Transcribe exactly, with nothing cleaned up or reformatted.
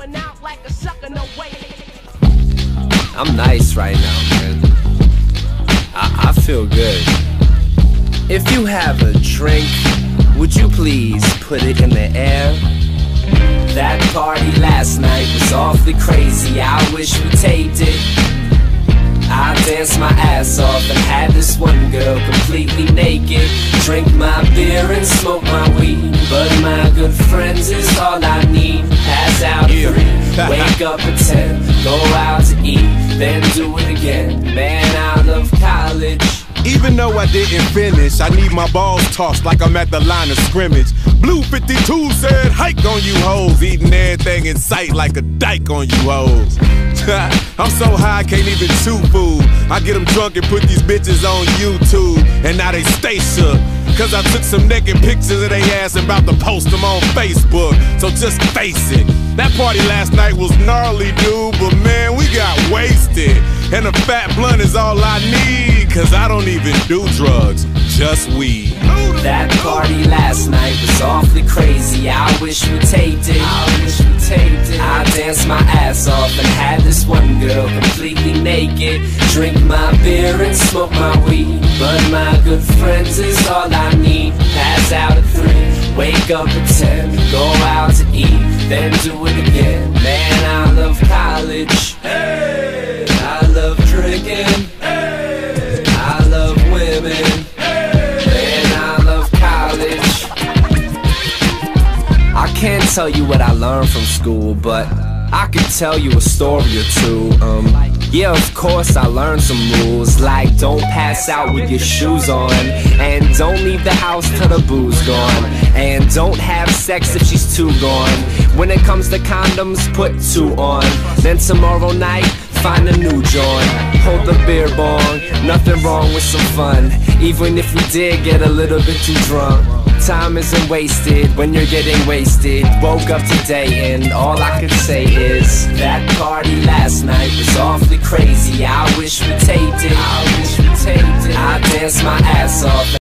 going out like a sucker, no way. I'm nice right now, man. I, I feel good. If you have a drink, would you please put it in the air? That party last night was awfully crazy, I wish we taped it. I danced my ass off and had this one girl completely naked. Drink my beer and smoke my weed, but my good friends is all I need. Pass out at three, wake up at ten, go out to eat, then do it again. Man out of college. Even though I didn't finish, I need my balls tossed like I'm at the line of scrimmage. Blue fifty-two said, hike on you hoes, eating everything in sight like a dyke on you hoes. I'm so high I can't even chew food. I get them drunk and put these bitches on YouTube, and now they stay shook, cause I took some naked pictures of they ass and about to post them on Facebook. So just face it, that party last night was gnarly, dude, but man, we got wasted. And a fat blunt is all I need, cause I don't even do drugs, just weed. That party last night was awfully crazy, I wish we taped it. I wish we taped it. I danced my ass off and had this one girl completely naked. Drink my beer and smoke my weed, but my good friends is all I need. Pass out at three, wake up at ten, go out to eat, then do it again. Man, I love college. Hey! I love drinking, hey. I love women, hey. And I love college. I can't tell you what I learned from school, but I could tell you a story or two. Um, yeah, of course I learned some rules, like don't pass out with your shoes on, and don't leave the house till the booze gone, and don't have sex if she's too gone. When it comes to condoms, put two on, then tomorrow night find a new joint, hold the beer bong, nothing wrong with some fun, even if you did get a little bit too drunk. Time isn't wasted when you're getting wasted. Woke up today and all I could say is that party last